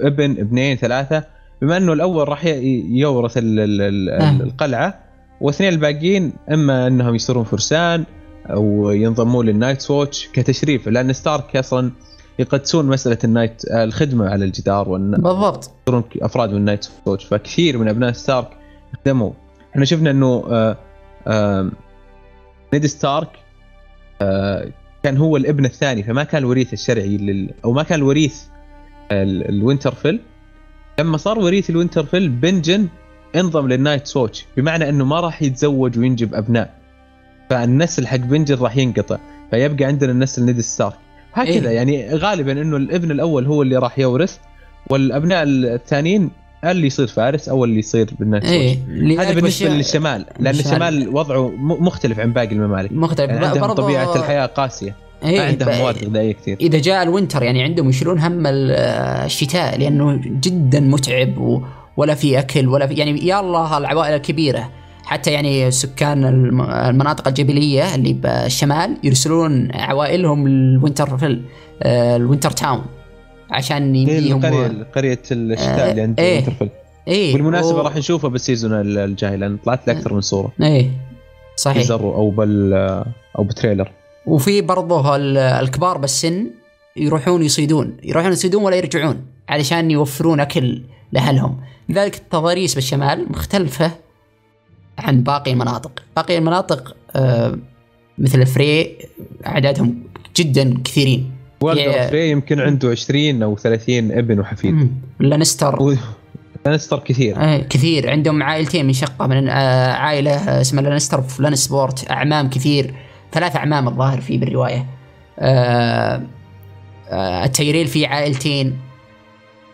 بابن ابنين ثلاثة، بما أنه الأول راح يورث القلعة واثنين الباقيين إما أنهم يصيرون فرسان أو ينضمون للنايت ووتش كتشريف، لأن ستارك أصلا يقدسون مسألة النايت الخدمة على الجدار بالضبط يصيرون أفراد من النايت ووتش، فكثير من أبناء ستارك يخدموا. إحنا شفنا أنه نيد ستارك كان هو الابن الثاني، فما كان الوريث الشرعي او ما كان الوريث الوينترفيل. لما صار وريث الوينترفيل بنجن انضم للنايت ووتش، بمعنى انه ما راح يتزوج وينجب ابناء، فالنسل حق بنجن راح ينقطع، فيبقى عندنا النسل نيد ستارك هكذا. يعني غالبا انه الابن الاول هو اللي راح يورث، والابناء الثانيين اللي يصير فارس او اللي يصير بالنايت ووتش. هذا بالنسبه للشمال، لان الشمال وضعه مختلف عن باقي الممالك، مختلف يعني عندهم طبيعه الحياه قاسيه، عندهم مواد غذائيه كثير. اذا جاء الوينتر يعني عندهم يشيلون هم الشتاء لانه جدا متعب ولا في اكل ولا في، يعني يا الله العوائل الكبيره حتى يعني سكان المناطق الجبليه اللي بالشمال يرسلون عوائلهم للوينترفيل الوينتر تاون عشان يمديهم قرية الشتاء اللي عند وينترفيل. بالمناسبة راح نشوفها بالسيزون الجاي لأن طلعت لي أكثر من صورة. صحيح. بزروا أو بتريلر. وفي برضه الكبار بالسن يروحون يصيدون ولا يرجعون علشان يوفرون أكل لأهلهم. لذلك التضاريس بالشمال مختلفة عن باقي المناطق. باقي المناطق مثل الفري أعدادهم جدا كثيرين. والدورفري يمكن عنده 20 او 30 ابن وحفيد. لانستر كثير. كثير عندهم عائلتين من شقه، من عائله اسمها لانستر في لانسبورت، اعمام كثير، 3 أعمام الظاهر فيه بالروايه. التيريل فيه عائلتين.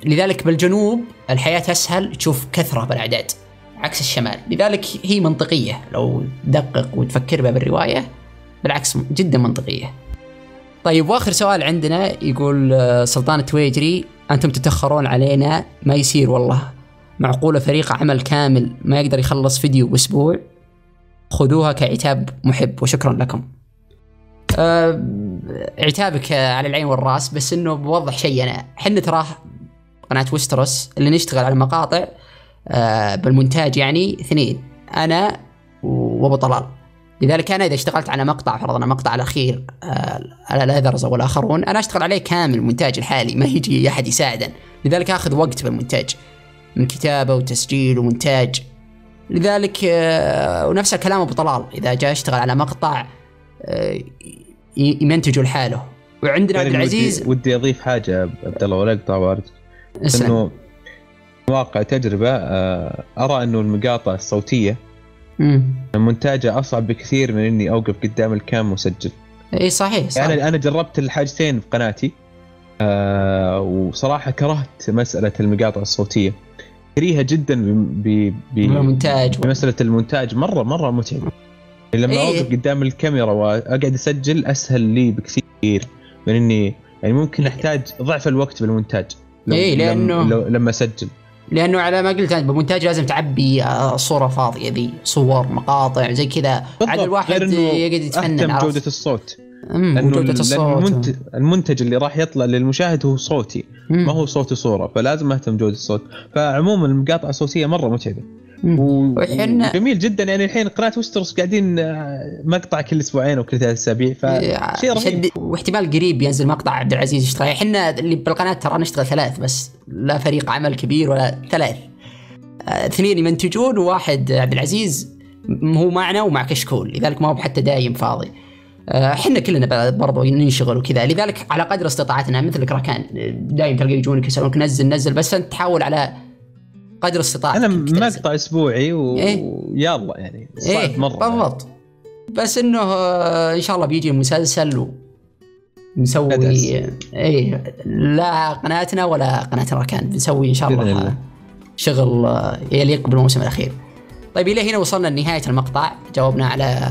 لذلك بالجنوب الحياه اسهل، تشوف كثره بالاعداد عكس الشمال، لذلك هي منطقيه لو تدقق وتفكر بها بالروايه، بالعكس جدا منطقيه. طيب واخر سؤال عندنا يقول سلطان التويجري: انتم تتاخرون علينا، ما يصير والله، معقوله فريق عمل كامل ما يقدر يخلص فيديو باسبوع؟ خذوها كعتاب محب وشكرا لكم. عتابك على العين والراس، بس انه بوضح شيء، احنا تراه قناه وستروس اللي نشتغل على مقاطع بالمونتاج يعني 2، انا وابو طلال، لذلك أنا إذا اشتغلت على مقطع، فرضنا مقطع الأخير على الأذرز والآخرون، أنا أشتغل عليه كامل مونتاج الحالي، ما يجي أحد يساعدا، لذلك أخذ وقت بالمونتاج من كتابة وتسجيل ومونتاج. لذلك ونفس الكلام أبو طلال، إذا جاء اشتغل على مقطع يمنتجه لحاله. وعندنا عبد العزيز ودي أضيف حاجة عبد الله ولا أقطع واردك، إنه واقع تجربة أرى إنه المقاطع الصوتية المونتاجة أصعب بكثير من إني أوقف قدام الكام وأسجل. صحيح. يعني أنا جربت الحاجتين في قناتي، وصراحة كرهت مسألة المقاطع الصوتية، كريهة جدا بمسألة المونتاج، مرة متعب. لما أوقف قدام الكاميرا وأقعد أسجل أسهل لي بكثير من إني، يعني ممكن أحتاج ضعف الوقت بالمونتاج لما أسجل، لأنه على ما قلت أنت بالمونتاج لازم تعبي الصورة فاضية، ذي صور مقاطع زي كذا، عاد الواحد يقعد يتفنن، أهتم بجودة الصوت. لأنه المنتج اللي راح يطلع للمشاهد هو صوتي ما هو صوتي صورة، فلازم أهتم بجودة الصوت. فعموما المقاطع الصوتية مرة متعبة وجميل جدا. يعني الحين قناة وسترس قاعدين مقطع كل اسبوعين وكل 3 اسابيع، فشيء رهيب. واحتمال قريب ينزل مقطع عبد العزيز يشتغل. احنا اللي بالقناة ترى نشتغل 3 بس، لا فريق عمل كبير ولا 2 يمنتجون وواحد عبد العزيز هو معنا ومع كشكول، لذلك ما هو حتى دايم فاضي. احنا كلنا برضو ننشغل وكذا، لذلك على قدر استطاعتنا. مثلك ركان دايم تلقى يجونك يسألونك نزل بس انت تحاول على قدر استطاعتك. انا مقطع اسبوعي ويلا يعني صعب مره بالضبط يعني. بس انه ان شاء الله بيجي مسلسل ونسوي لا قناتنا ولا قناة ركان، بنسوي ان شاء الله شغل يليق بالموسم الاخير. طيب الى هنا وصلنا لنهايه المقطع، جاوبنا على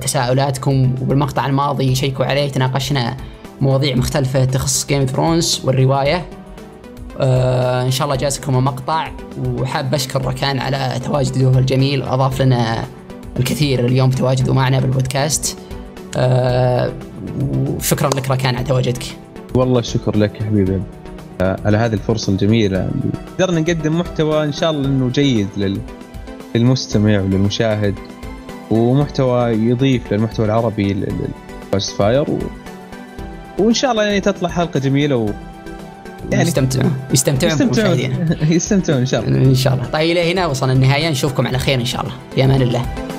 تساؤلاتكم، وبالمقطع الماضي شيكوا عليه تناقشنا مواضيع مختلفه تخص جيم فرونس والروايه. ان شاء الله جازكم المقطع، وحاب اشكر ركان على تواجده الجميل، اضاف لنا الكثير اليوم بتواجده معنا بالبودكاست. وشكرا لك ركان على تواجدك. والله شكر لك يا حبيبي على هذه الفرصه الجميله، قدرنا نقدم محتوى ان شاء الله انه جيد للمستمع وللمشاهد، ومحتوى يضيف للمحتوى العربي للفاست فاير وان شاء الله يعني تطلع حلقه جميله يعني يستمتعون ان شاء الله. طيب الى هنا وصلنا النهايه، نشوفكم على خير ان شاء الله، في امان الله.